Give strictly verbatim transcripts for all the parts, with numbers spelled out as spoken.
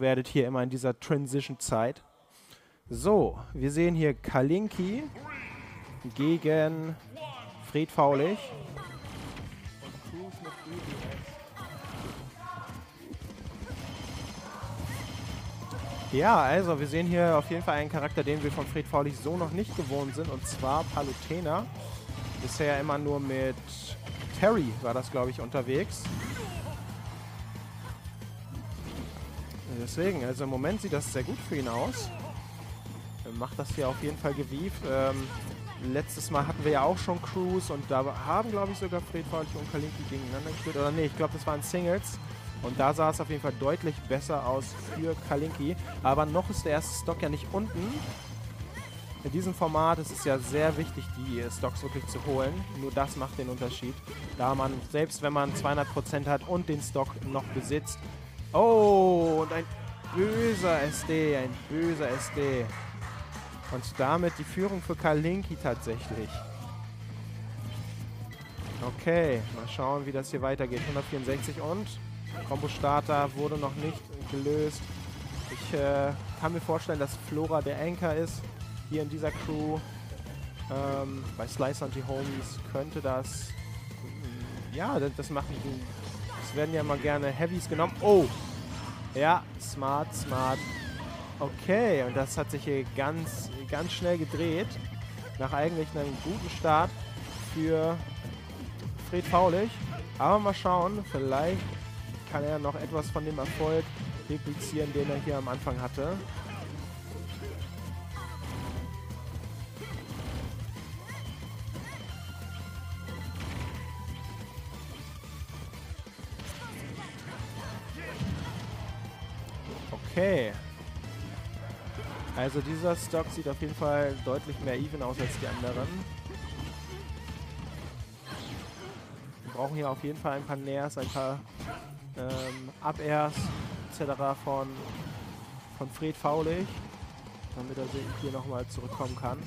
werdet hier immer in dieser Transition-Zeit. So, wir sehen hier Kalinki gegen Fred Faulig. Ja, also wir sehen hier auf jeden Fall einen Charakter, den wir von Fred Faulig so noch nicht gewohnt sind, und zwar Palutena. Bisher immer nur mit Terry war das, glaube ich, unterwegs. Deswegen, also im Moment sieht das sehr gut für ihn aus. Er macht das hier auf jeden Fall gewieft. Ähm, letztes Mal hatten wir ja auch schon Crews, und da haben, glaube ich, sogar Fred Faulig und Kalinki gegeneinander gespielt. Oder nee, ich glaube, das waren Singles. Und da sah es auf jeden Fall deutlich besser aus für Kalinki. Aber noch ist der erste Stock ja nicht unten. In diesem Format ist es ja sehr wichtig, die Stocks wirklich zu holen. Nur das macht den Unterschied. Da man, selbst wenn man zweihundert Prozent hat und den Stock noch besitzt. Oh, und ein böser S D, ein böser S D. Und damit die Führung für Kalinki tatsächlich. Okay, mal schauen, wie das hier weitergeht. hundertvierundsechzig und... Combo-Starter wurde noch nicht gelöst. Ich äh, kann mir vorstellen, dass Flora der Anker ist, hier in dieser Crew. Ähm, bei Slicer und die Homies könnte das... Ja, das machen die... Es werden ja mal gerne Heavies genommen. Oh! Ja, smart, smart. Okay, und das hat sich hier ganz, ganz schnell gedreht. Nach eigentlich einem guten Start für Fred Faulig. Aber mal schauen, vielleicht... kann er noch etwas von dem Erfolg replizieren, den er hier am Anfang hatte. Okay. Also dieser Stock sieht auf jeden Fall deutlich mehr even aus als die anderen. Wir brauchen hier auf jeden Fall ein paar Nairs, ein paar... Ähm, Up-Airs et cetera von, von Fred Faulig, damit er sich hier nochmal zurückkommen kann.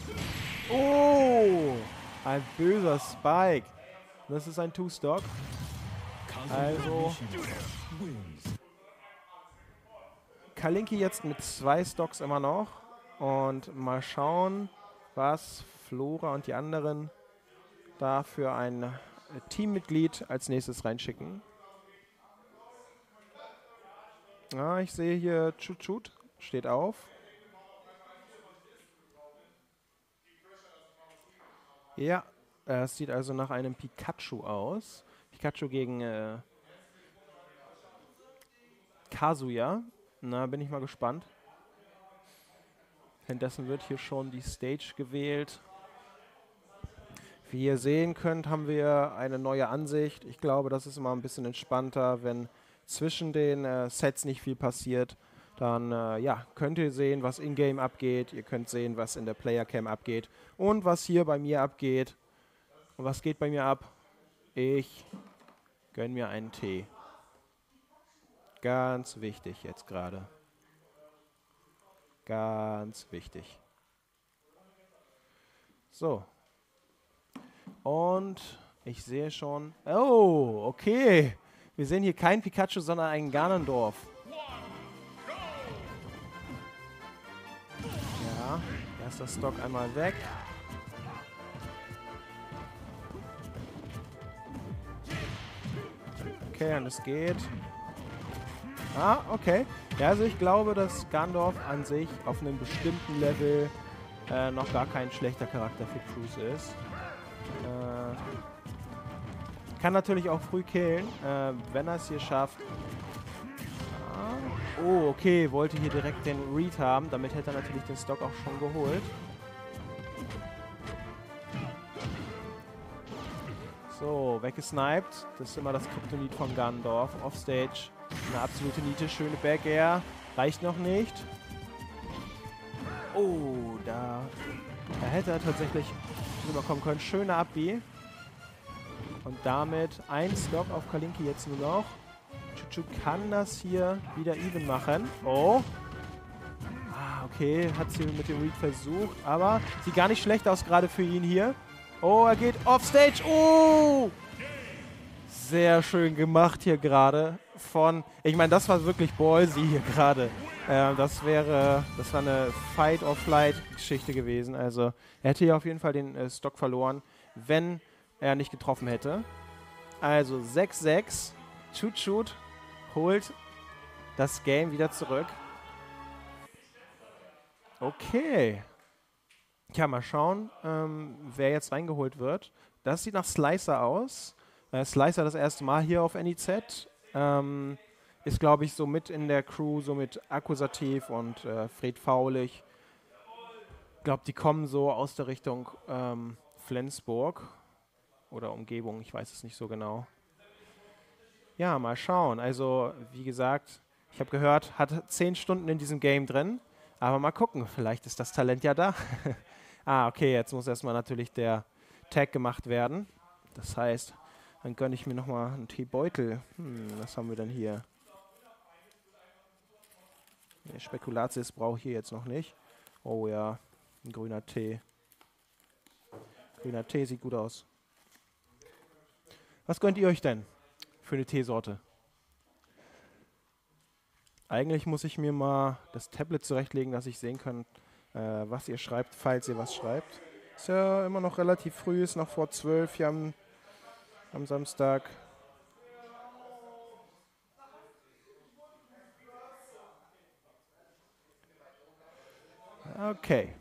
Oh! Ein böser Spike. Das ist ein Two-Stock. Also... Kalinki jetzt mit zwei Stocks immer noch. Und mal schauen, was Flora und die anderen da für ein Teammitglied als nächstes reinschicken. Ja, ich sehe hier Chuchu steht auf. Ja, es sieht also nach einem Pikachu aus. Pikachu gegen äh, Kazuya. Na, bin ich mal gespannt. Währenddessen wird hier schon die Stage gewählt. Wie ihr sehen könnt, haben wir eine neue Ansicht. Ich glaube, das ist immer ein bisschen entspannter, wenn... zwischen den äh, Sets nicht viel passiert, dann äh, ja, könnt ihr sehen, was in-game abgeht, ihr könnt sehen, was in der Player-Cam abgeht und was hier bei mir abgeht. Und was geht bei mir ab? Ich gönn mir einen Tee. Ganz wichtig jetzt gerade. Ganz wichtig. So. Und ich sehe schon... Oh, okay. Wir sehen hier keinen Pikachu, sondern einen Ganondorf. Ja, erster Stock einmal weg. Okay, und es geht. Ah, okay. Ja, also ich glaube, dass Ganondorf an sich auf einem bestimmten Level äh, noch gar kein schlechter Charakter für Crews ist. Äh... Kann natürlich auch früh killen, äh, wenn er es hier schafft. Ah. Oh, okay, wollte hier direkt den Read haben. Damit hätte er natürlich den Stock auch schon geholt. So, weggesniped. Das ist immer das Kryptonit von Ganondorf. Offstage. Eine absolute Niete, schöne Back-Air. Reicht noch nicht. Oh, da, da hätte er tatsächlich rüberkommen können. Schöne Up-B. Und damit ein Stock auf Kalinki jetzt nur noch. Chuchu kann das hier wieder even machen. Oh. Ah, okay. Hat sie mit dem Read versucht. Aber sieht gar nicht schlecht aus gerade für ihn hier. Oh, er geht offstage. Oh! sehr schön gemacht hier gerade von, ich meine, das war wirklich ballsy hier gerade. Äh, das wäre, das war eine Fight-or-Flight-Geschichte gewesen. Also er hätte hier auf jeden Fall den äh, Stock verloren, wenn er nicht getroffen hätte. Also sechs sechs, Chuchu holt das Game wieder zurück. Okay. Ja, mal schauen, ähm, wer jetzt reingeholt wird. Das sieht nach Slicer aus. Äh, Slicer das erste Mal hier auf N E Z. Ähm, ist, glaube ich, so mit in der Crew, so mit Akkusativ und äh, Fred Faulig. Ich glaube, die kommen so aus der Richtung ähm, Flensburg oder Umgebung, ich weiß es nicht so genau. Ja, mal schauen. Also, wie gesagt, ich habe gehört, hat zehn Stunden in diesem Game drin. Aber mal gucken, vielleicht ist das Talent ja da. Ah, okay, jetzt muss erstmal natürlich der Tag gemacht werden. Das heißt, dann gönne ich mir nochmal einen Teebeutel. Hm, was haben wir denn hier? Nee, Spekulatius brauche ich hier jetzt noch nicht. Oh ja, ein grüner Tee. Grüner Tee sieht gut aus. Was gönnt ihr euch denn für eine Teesorte? Eigentlich muss ich mir mal das Tablet zurechtlegen, dass ich sehen kann, äh, was ihr schreibt, falls ihr was schreibt. Ist ja immer noch relativ früh, ist noch vor zwölf hier am, am Samstag. Okay.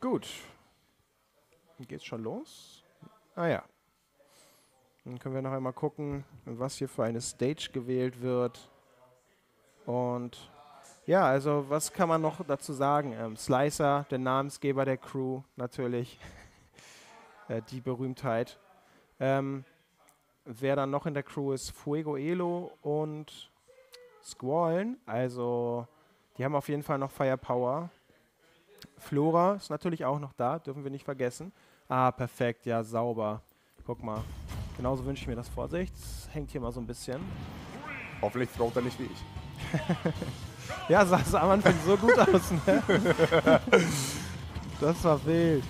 Gut. Geht's schon los? Ah ja. Dann können wir noch einmal gucken, was hier für eine Stage gewählt wird. Und ja, also was kann man noch dazu sagen? Ähm, Slicer, der Namensgeber der Crew, natürlich äh, die Berühmtheit. Ähm, wer dann noch in der Crew ist, Fuego Elo und Squallen, also die haben auf jeden Fall noch Firepower. Flora ist natürlich auch noch da, dürfen wir nicht vergessen. Ah, perfekt, ja, sauber. Guck mal, genauso wünsche ich mir das. Vorsicht, das hängt hier mal so ein bisschen. Hoffentlich throwt er nicht wie ich. Ja, sah es am Anfang so gut aus, ne? Das war wild.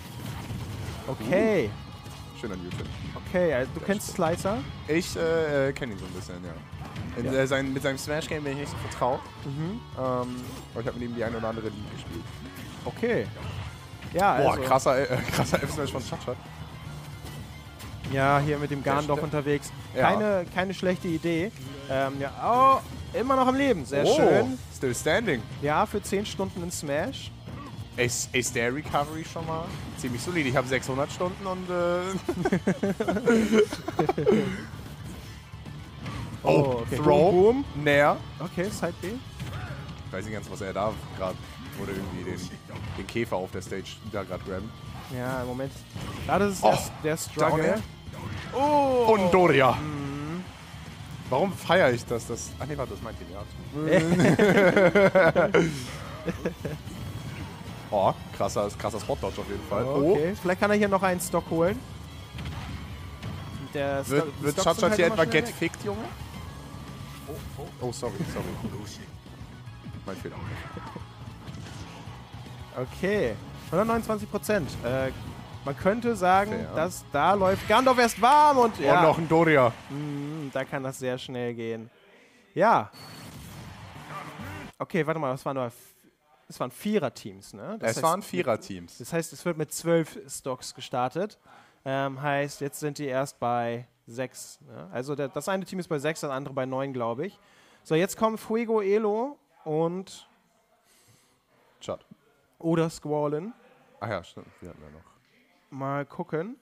Okay. Uh, schön an YouTube. Okay, also du kennst Slicer? Ich äh, kenne ihn so ein bisschen, ja. In, ja. Äh, sein, mit seinem Smash-Game bin ich nicht so vertraut. Mhm. Ähm, aber ich habe mit ihm die eine oder andere League gespielt. Okay. Ja, boah, also krasser, äh, krasser F-Smash von Chuchu. Ja, hier mit dem Ganondorf unterwegs. Ja. Keine, keine schlechte Idee. Ähm, ja, oh. Immer noch am Leben, sehr oh, schön. Still standing. Ja, für zehn Stunden in Smash. Ist, ist der Recovery schon mal ziemlich solid. Ich habe sechshundert Stunden und äh oh, oh okay. Throw. Boom, boom. Nair. Okay, Side B. Ich weiß nicht ganz, was er da gerade, oder irgendwie den, den Käfer auf der Stage da gerade grabben. Ja, im Moment. Ah, das ist oh, der, der Struggle. Oh. Und Doria. Mm. Warum feiere ich das? das? Ach nee, warte, das meint ihr nicht. Oh, krasser, krasser Spot-Dodge auf jeden Fall. Oh, okay. Oh. Vielleicht kann er hier noch einen Stock holen. Der Sto wird wird Chuchu halt hier etwa get fickt, Junge? Oh, oh. oh, sorry, sorry. Mein Fehler. Okay, hundertneunundzwanzig Prozent. Äh, Man könnte sagen, okay, ja. dass da läuft Ganondorf erst warm und ja. Und noch ein Doria. Mm, da kann das sehr schnell gehen. Ja. Okay, warte mal, das waren, nur, das waren Vierer-Teams, ne? Das es heißt, waren Vierer-Teams. Das heißt, es wird mit zwölf Stocks gestartet. Ähm, heißt, jetzt sind die erst bei sechs. Ne? Also der, das eine Team ist bei sechs, das andere bei neun, glaube ich. So, jetzt kommen Fuego Elo und Chat. Oder Squallen. Ach ja, stimmt. Wir hatten ja noch. Mal gucken.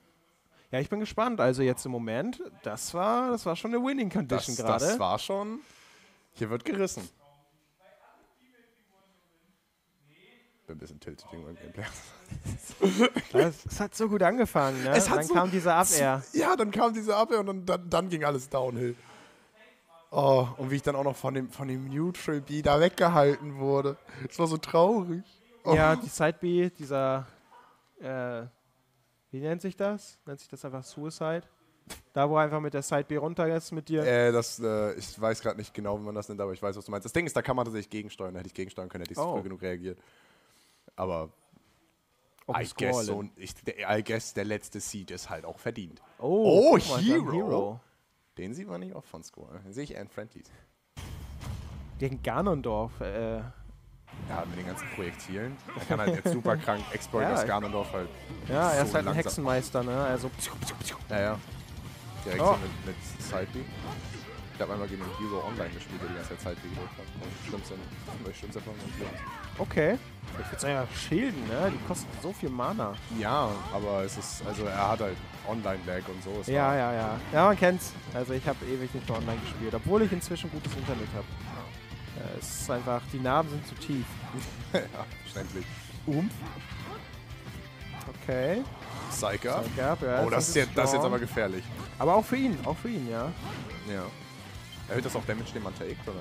Ja, ich bin gespannt. Also jetzt im Moment, das war, das war schon eine Winning Condition gerade. Das war schon. Hier wird gerissen. Bin ein bisschen tilted wegen meinem Gameplay. Es hat so gut angefangen, ne? Es hat dann so kam diese Up-Air. Ja, dann kam diese Up-Air und dann, dann, dann ging alles downhill. Oh, und wie ich dann auch noch von dem, von dem Neutral B da weggehalten wurde. Das war so traurig. Oh. Ja, die Side B, dieser äh, wie nennt sich das? Nennt sich das einfach Suicide? Da, wo einfach mit der Side B runter ist mit dir? Äh, das, äh, ich weiß gerade nicht genau, wie man das nennt, aber ich weiß, was du meinst. Das Ding ist, da kann man tatsächlich gegensteuern. Hätte ich gegensteuern können, hätte ich oh. früh genug reagiert. Aber Ob I guess, so, ich, I guess der letzte Seed ist halt auch verdient. Oh, oh Hero. Hero. Den sieht man nicht oft von Squallen. Den sehe ich eher in Friendlies. Den Ganondorf, äh... ja, mit den ganzen Projektilen. Er kann halt jetzt super krank exploiten, ja, das Ganondorf halt. Ja, so er ist halt langsam. Ein Hexenmeister, ne? Also... Ja, ja. Direkt oh. so mit, mit Sidebeat. Ich habe einmal gegen den Hero online gespielt, der die ganze Zeit gedrückt hat. Schlimmste, schlimmste Erfahrung. Okay. Ich würde sagen, ja, Schilden, ne? Die kosten so viel Mana. Ja, aber es ist, also er hat halt Online-Lag und so. Ja, ja, ja. Ja, man kennt's. Also ich habe ewig nicht mehr online gespielt, obwohl ich inzwischen gutes Internet habe. Ja, es ist einfach, die Namen sind zu tief. Ja, verständlich. Um. Okay. Psych up. Psych up, ja, oh, das ist, jetzt, das ist jetzt aber gefährlich. Aber auch für ihn, auch für ihn, ja. Ja. Erhöht das auch Damage, den man taked, oder?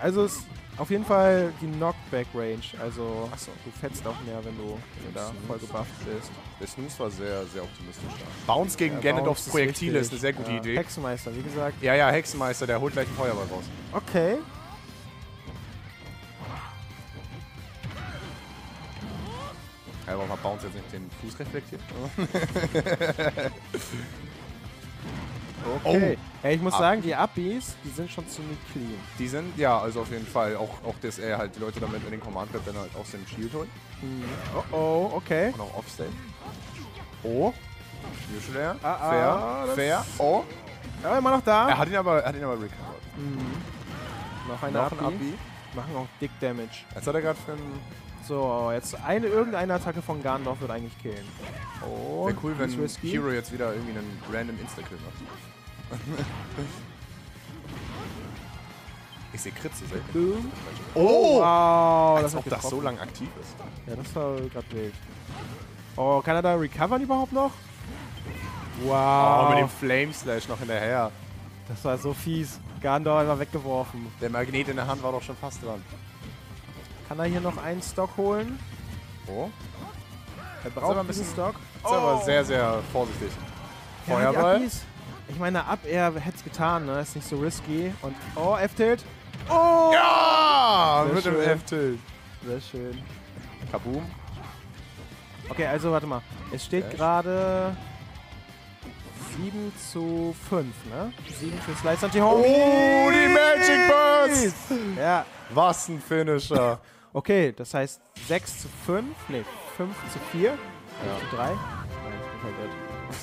Also es ist auf jeden Fall die Knockback-Range. Also so. Du fetzt auch mehr, wenn du, wenn du da voll gebufft bist. Der Snooze war sehr, sehr optimistisch da. Bounce gegen ja, Ganondorfs Projektile ist, ist eine sehr gute ja. Idee. Hexenmeister, wie gesagt. Ja, ja, Hexenmeister, der holt gleich einen Feuerball raus. Okay. Ja, warum hat Bounce jetzt nicht den Fuß reflektiert? Okay. Oh. Ey, ich muss Ab sagen, die Abis, die sind schon ziemlich clean. Die sind, ja, also auf jeden Fall. Auch, auch dass er halt die Leute damit in den Command Grab dann halt aus dem Shield holt. Mhm. Oh, oh, okay. Und auch Offstage. Oh. Schwierschleer. Ah, ah, fair, fair. Oh. Er war immer noch da. Er hat ihn aber, hat ihn aber recovered. Mhm. Noch ein Abi. Abi. Machen auch dick Damage. Jetzt hat er gerade für einen... So, jetzt eine, irgendeine Attacke von Ganondorf wird eigentlich killen. Oh, wäre cool, wenn risky. Hero jetzt wieder irgendwie einen random Insta-Kill macht. Ich sehe Kritze. Oh! Wow, als das ob das so lang aktiv ist. Ja, das war gerade wild. Oh, kann er da recovern überhaupt noch? Wow. Oh, mit dem Flameslash noch hinterher. Das war so fies. Ganondorf war weggeworfen. Der Magnet in der Hand war doch schon fast dran. Kann er hier noch einen Stock holen? Oh. Er braucht aber ein bisschen Stock. Oh. Ist aber sehr, sehr vorsichtig. Ja, Feuerball. Ich meine, ab er hätte es getan, ne? Ist nicht so risky. Und oh, F-Tilt. Oh! Ja! Sehr mit schön. Dem F-Tilt. Sehr schön. Kaboom. Okay, also warte mal. Es steht gerade sieben zu fünf, ne? sieben für Slicer und die Homies. Oh, die Magic Birds! Ja. Was ein Finisher. Okay, das heißt sechs zu fünf, nee, fünf zu vier, ja. sechs zu drei. Nein, ich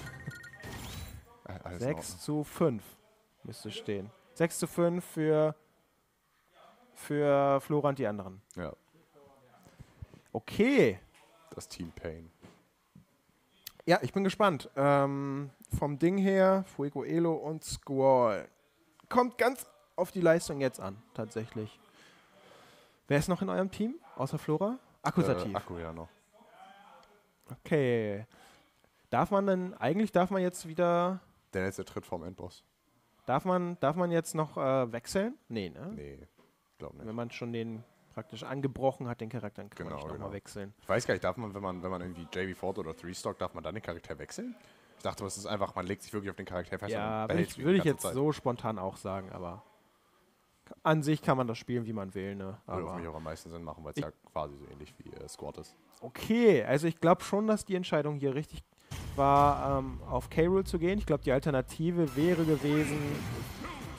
bin verwirrt. sechs zu fünf müsste stehen. sechs zu fünf für, für Flora und die anderen. Ja. Okay. Das Team Pain. Ja, ich bin gespannt. Ähm, vom Ding her, Fuego Elo und Squall. Kommt ganz auf die Leistung jetzt an, tatsächlich. Wer ist noch in eurem Team, außer Flora? Akkusativ. Äh, Akku, ja, noch. Okay. Darf man denn, eigentlich darf man jetzt wieder... Der letzte Tritt vorm Endboss. Darf man, darf man jetzt noch äh, wechseln? Nee, ne? Nee, glaube nicht. Wenn man schon den praktisch angebrochen hat, den Charakter, dann kann genau, man nicht nochmal genau. wechseln. Ich weiß gar nicht, darf man, wenn man, wenn man irgendwie J B vier oder drei-Stock, darf man dann den Charakter wechseln? Ich dachte, das ist einfach, man legt sich wirklich auf den Charakter fest. Ja, würde ich, würd ich jetzt Zeit. so spontan auch sagen, aber... An sich kann man das spielen, wie man will, ne? Würde auf mich auch am meisten Sinn machen, weil es ja quasi so ähnlich wie äh, Squad ist. Okay, also ich glaube schon, dass die Entscheidung hier richtig war, ähm, auf K. Rool zu gehen. Ich glaube, die Alternative wäre gewesen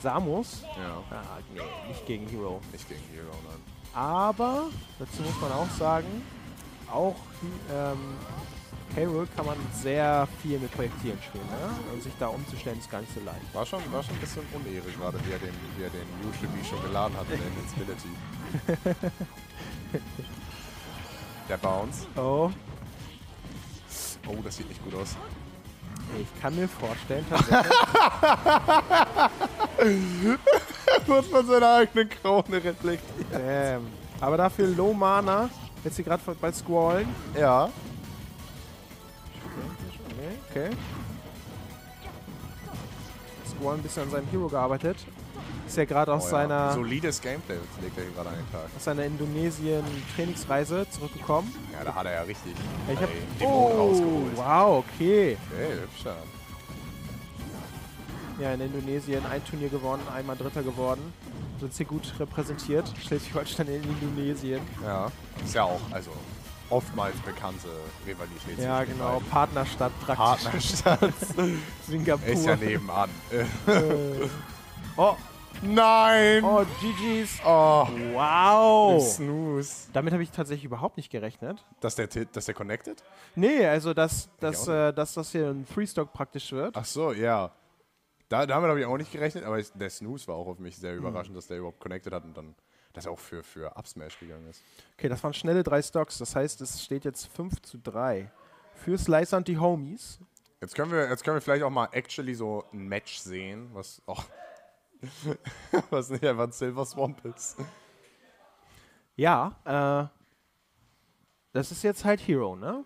Samos. Ja. Ah, nee, nicht gegen Hero. Nicht gegen Hero, nein. Aber, dazu muss man auch sagen, auch ähm, K. Rool kann man sehr viel mit Projektilen spielen, ne? Und sich da umzustellen ist gar nicht so leicht. War schon, war schon ein bisschen unehre gerade, wie er den, wie er den Yushibi schon geladen hat in der Invincibility. Der Bounce. Oh. Oh, das sieht nicht gut aus. Ich kann mir vorstellen, tatsächlich. Er wird von seiner eigenen Krone reflektiert. Damn. Aber dafür Low Mana, jetzt hier gerade bei Squallen. Ja. Okay. Squall ein bisschen an seinem Hero gearbeitet. Ist ja gerade aus oh, seiner... Ja. Solides Gameplay legt er hier gerade an den Tag. Aus seiner Indonesien-Trainingsreise zurückgekommen. Ja, da hat er ja richtig ich hab, Dämonen oh, rausgeholt. Wow, okay. Okay, hübscher. Ja, in Indonesien ein Turnier gewonnen, einmal Dritter geworden. Sind hier gut repräsentiert. Schleswig-Holstein in Indonesien. Ja, ist ja auch, also... oftmals bekannte Rivalität. Ja, genau. Partnerstadt praktisch. Partnerstadt. Singapur. Ist ja nebenan. Oh. Nein! Oh, G Gs. Oh. Wow. Snooze. Damit habe ich tatsächlich überhaupt nicht gerechnet. Dass der, dass der connected? Nee, also dass, dass, äh, dass das hier ein Three-Stock praktisch wird. Ach so, ja. Da, damit habe ich auch nicht gerechnet, aber ich, der Snooze war auch auf mich sehr überraschend, mhm. dass der überhaupt connected hat und dann, dass er auch für, für Upsmash gegangen ist. Okay, das waren schnelle drei Stocks. Das heißt, es steht jetzt fünf zu drei für Slicer und die Homies. Jetzt können wir, jetzt können wir vielleicht auch mal actually so ein Match sehen, was auch... was nicht einfach ein Silver Swamp ist. Ja, äh, das ist jetzt halt Hero, ne?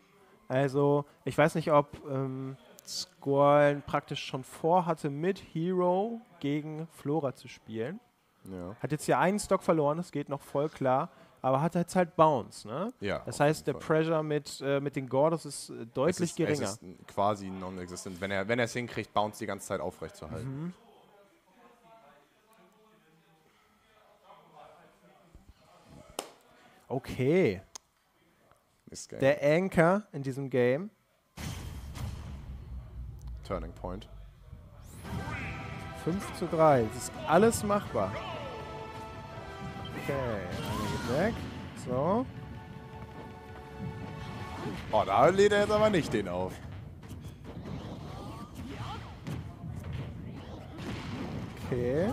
Also, ich weiß nicht, ob ähm, Squallen praktisch schon vorhatte, mit Hero gegen Flora zu spielen. Ja. Hat jetzt hier einen Stock verloren, das geht noch voll klar, aber hat jetzt halt Bounce, ne? Ja, das heißt, der Fall. Pressure mit, äh, mit den Gordos ist äh, deutlich es ist, geringer. Es ist quasi non-existent, wenn er wenn er es hinkriegt, Bounce die ganze Zeit aufrecht zu halten. Mhm. Okay. Der Anchor in diesem Game. Turning Point. fünf zu drei. Das ist alles machbar. Okay. Einer geht weg. So. Oh, da lädt er jetzt aber nicht den auf. Okay.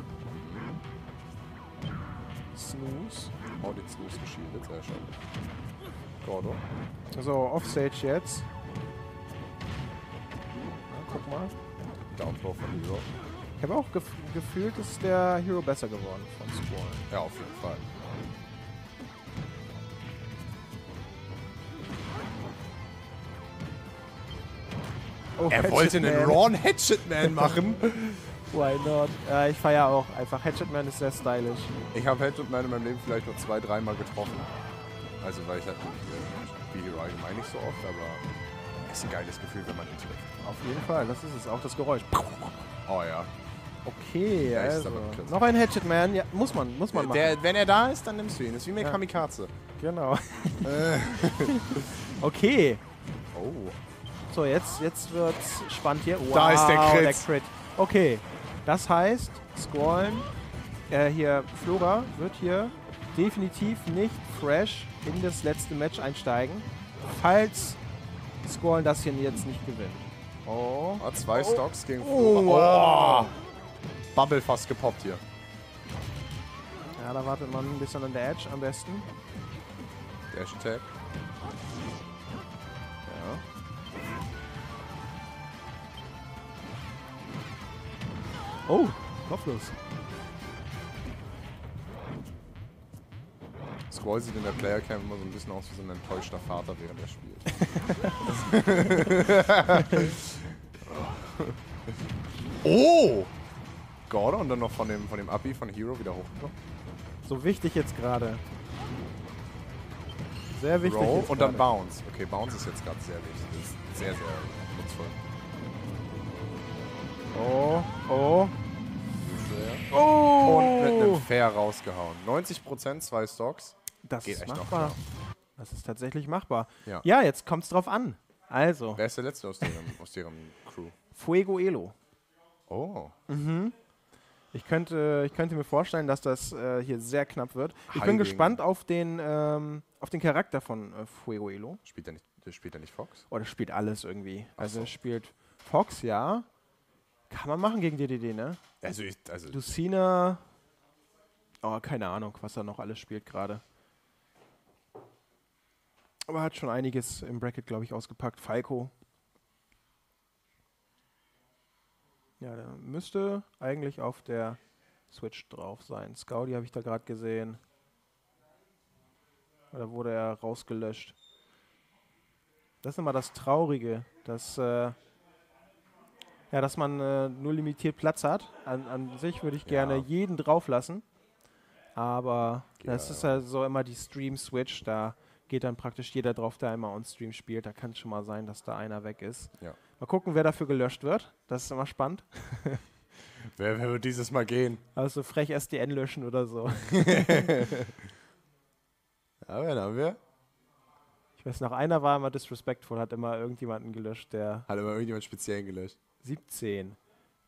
Snooze. Oh, den Snooze geschiedet, sehr schön. Gordo. So, Offstage jetzt. Na, guck mal. Downfall von Hero. Ich habe auch gef gefühlt, ist der Hero besser geworden von Squallen. Ja, auf jeden Fall. Oh, er Hatchet wollte einen Raw Hatchet Man machen. Why not? Äh, ich feiere auch einfach. Hatchet Man ist sehr stylisch. Ich habe Hatchet Man in meinem Leben vielleicht nur zwei, dreimal getroffen. Also, weil ich halt nicht, äh, Hero allgemein nicht so oft, aber es ist ein geiles Gefühl, wenn man ihn trifft. Auf jeden Fall, das ist es. Auch das Geräusch. Oh ja. Okay, ja, also. Noch ein Hatchet Man. Ja, muss man, muss man machen. Der, wenn er da ist, dann nimmst du ihn. Das ist wie mit ja. Kamikaze. Genau. Okay. Oh. So, jetzt, jetzt wird's spannend hier. Wow, da ist der Crit. Der Crit. Okay. Das heißt, Squallen, äh, hier, Flora wird hier definitiv nicht fresh in das letzte Match einsteigen, falls Squallen das hier jetzt nicht gewinnt. Oh. Ah, zwei oh. Stocks gegen Flora. Oh. Oh. Bubble fast gepoppt hier. Ja, da wartet man ein bisschen an der Edge am besten. Dash Tap. Ja. Oh, kopflos. Squall sieht in der Playercam immer so ein bisschen aus wie so ein enttäuschter Vater, während er spielt. Oh! Gordo und dann noch von dem, von dem Abi von Hero wieder hochgekommen. So wichtig jetzt gerade. Sehr wichtig. Roll jetzt und grade. Dann Bounce. Okay, Bounce ist jetzt gerade sehr wichtig. Das ist sehr, sehr nutzvoll. Oh, oh. Oh. Und mit einem Fair rausgehauen. neunzig Prozent, zwei Stocks. Das geht ist echt machbar. Noch das ist tatsächlich machbar. Ja, ja, jetzt kommt es drauf an. Also. Wer ist der Letzte aus deren, aus deren Crew? Fuego Elo. Oh. Mhm. Ich könnte, ich könnte mir vorstellen, dass das äh, hier sehr knapp wird. Ich High bin gespannt auf den, ähm, auf den Charakter von äh, Fuego Elo. Spielt er nicht, spielt er nicht Fox? Oh, der spielt alles irgendwie. Ach also so. Er spielt Fox, ja. Kann man machen gegen D D D, ne? Also, ich, also Lucina. Oh, keine Ahnung, was er noch alles spielt gerade. Aber hat schon einiges im Bracket, glaube ich, ausgepackt. Falco. Ja, der müsste eigentlich auf der Switch drauf sein. Scaldi habe ich da gerade gesehen. Oder wurde er rausgelöscht? Das ist immer das Traurige, dass. Äh, Ja, dass man äh, nur limitiert Platz hat. An, an sich würde ich gerne ja. jeden drauf lassen. Aber ja, das ist ja halt so immer die Stream-Switch. Da geht dann praktisch jeder drauf, der einmal on-Stream spielt. Da kann es schon mal sein, dass da einer weg ist. Ja. Mal gucken, wer dafür gelöscht wird. Das ist immer spannend. Wer, wer wird dieses Mal gehen? Also frech S D N löschen oder so. Ja, wen haben wir? Ich Das nach einer war immer disrespectful, hat immer irgendjemanden gelöscht, der... Hat immer irgendjemand speziell gelöscht. siebzehn.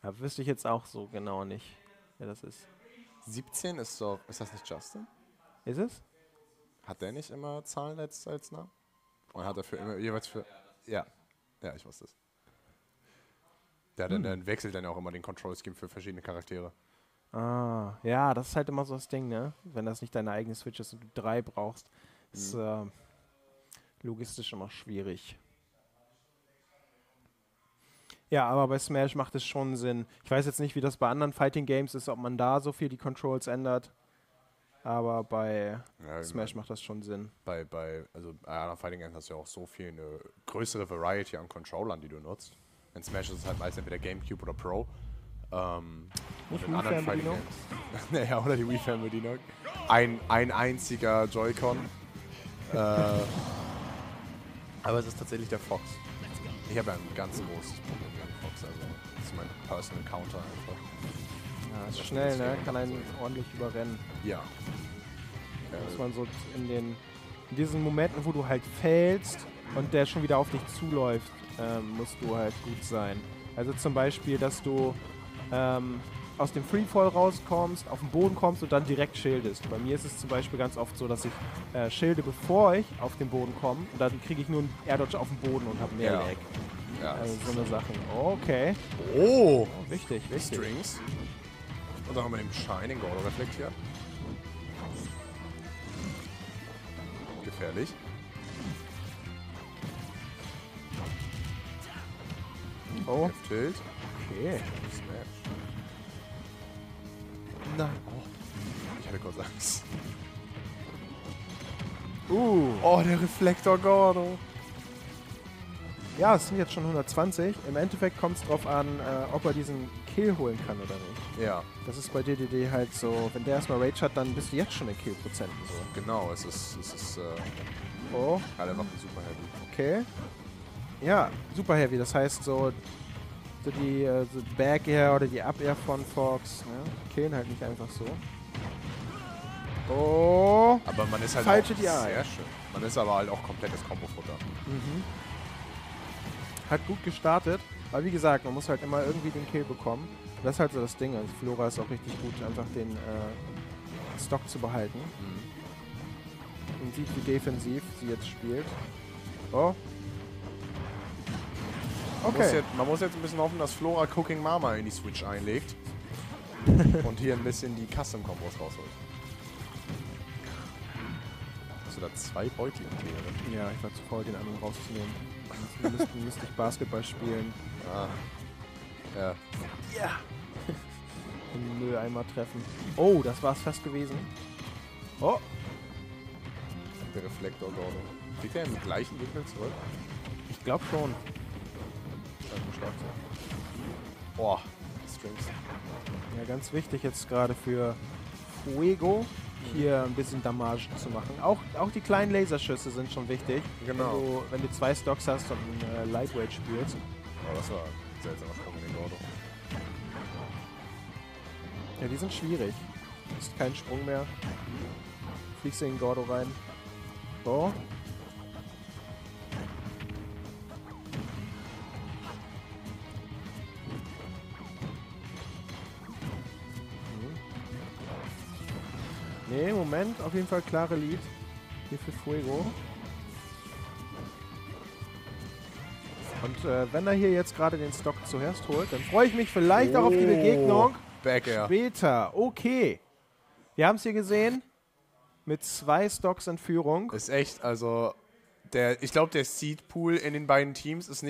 Da wüsste ich jetzt auch so genau nicht, wer das ist. siebzehn ist so... Ist das nicht Justin? Ist es? Hat der nicht immer Zahlen als, als Namen? Und hat er für immer jeweils für... Ja. Ja, ich wusste es. Der hm. dann wechselt dann auch immer den Control-Scheme für verschiedene Charaktere. Ah, ja, das ist halt immer so das Ding, ne? Wenn das nicht deine eigene Switch ist und du drei brauchst, ist hm. äh, logistisch immer schwierig. Ja, aber bei Smash macht es schon Sinn. Ich weiß jetzt nicht, wie das bei anderen Fighting Games ist, ob man da so viel die Controls ändert. Aber bei ja, Smash macht das schon Sinn. Bei, bei also bei anderen Fighting Games hast du ja auch so viel eine größere Variety an Controllern, die du nutzt. In Smash ist es halt meist entweder Gamecube oder Pro. Ähm, nicht und in anderen Fighting Games. Naja, oder die Wii-Fan-Bedienung. Ein, ein einziger Joy-Con. äh, aber es ist tatsächlich der Fox. Ich habe ja ein ganz großes Problem mit dem Fox. Also, das ist mein Personal Counter einfach. Ja, ist schnell, ne? Kann einen ordentlich überrennen. Ja. Muss man so in den in diesen Momenten, wo du halt fällst und der schon wieder auf dich zuläuft, ähm, musst du halt gut sein. Also zum Beispiel, dass du ähm, aus dem Freefall rauskommst, auf den Boden kommst und dann direkt schildest. Bei mir ist es zum Beispiel ganz oft so, dass ich äh, schilde, bevor ich auf den Boden komme und dann kriege ich nur einen Air-Dodge auf den Boden und habe mehr ja. Lag. Ja, also so eine Sache. Okay. Oh! Wichtig, oh, wichtig. Strings. Und dann haben wir den Shining Gold reflektiert. Gefährlich. Oh. Heftild. Okay. Smash. Nein. Oh. Ich hatte kurz Angst. Uh. Oh, der Reflektor Gordo. Ja, es sind jetzt schon hundertzwanzig. Im Endeffekt kommt es drauf an, äh, ob er diesen Kill holen kann oder nicht. Ja. Das ist bei D D D halt so, wenn der erstmal Rage hat, dann bist du jetzt schon in Kill-Prozenten so. Genau, es ist, es ist, äh... Oh. Alle Waffen super heavy. Okay. Ja, super heavy, das heißt so, so die uh, so Back-Air oder die Up-Air von Fox, ne? Killen halt nicht einfach so. Oh. Aber man ist halt falsche D I. Sehr schön. Man ist aber halt auch komplettes Kombofutter. Mhm. Hat gut gestartet, aber wie gesagt, man muss halt immer irgendwie den Kill bekommen. Das ist halt so das Ding. Also Flora ist auch richtig gut, einfach den äh, Stock zu behalten. Mhm. Man sieht, wie defensiv sie jetzt spielt. Oh. Okay. Man muss jetzt, man muss jetzt ein bisschen hoffen, dass Flora Cooking Mama in die Switch einlegt. Und hier ein bisschen die Custom-Kombos rausholt. Hast du da zwei Beutel im Tee? Ja, ich war zu faul, den anderen rauszunehmen. Müsste müsst ich Basketball spielen. Ah. Ja. Ja. Den Mülleimer treffen. Oh, das war's fast gewesen. Oh. Der Reflektor Gordo. Kriegt der im gleichen Winkel zurück? Ich glaube schon. Boah. Strings. Ja, ganz wichtig jetzt gerade für Fuego. Hier ein bisschen Damage zu machen. Auch, auch die kleinen Laserschüsse sind schon wichtig. Genau. Wenn du, wenn du zwei Stocks hast und einen äh, Lightweight spielst. Oh, das war seltsam. Ja, die sind schwierig. Ist kein Sprung mehr. Fliegst du in den Gordo rein. So. Nee, Moment, auf jeden Fall klare Lead. Hier für Fuego. Und äh, wenn er hier jetzt gerade den Stock zuerst holt, dann freue ich mich vielleicht oh, auch auf die Begegnung Back-Air. Später. Okay. Wir haben es hier gesehen. Mit zwei Stocks in Führung. Ist echt, also, der, ich glaube, der Seed Pool in den beiden Teams ist nicht